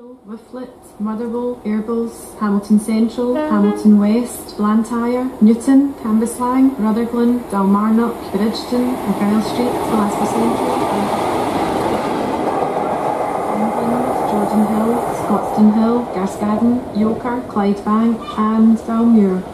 Central, Whifflet, Motherwell, Airbles, Hamilton Central, Hamilton West, Blantyre, Newton, Cambuslang, Rutherglen, Dalmarnock, Bridgeton, Argyle Street, Glasgow Central, England, Jordan Hill, Scotstoun Hill, Garscadden, Yoker, Clydebank and Dalmuir.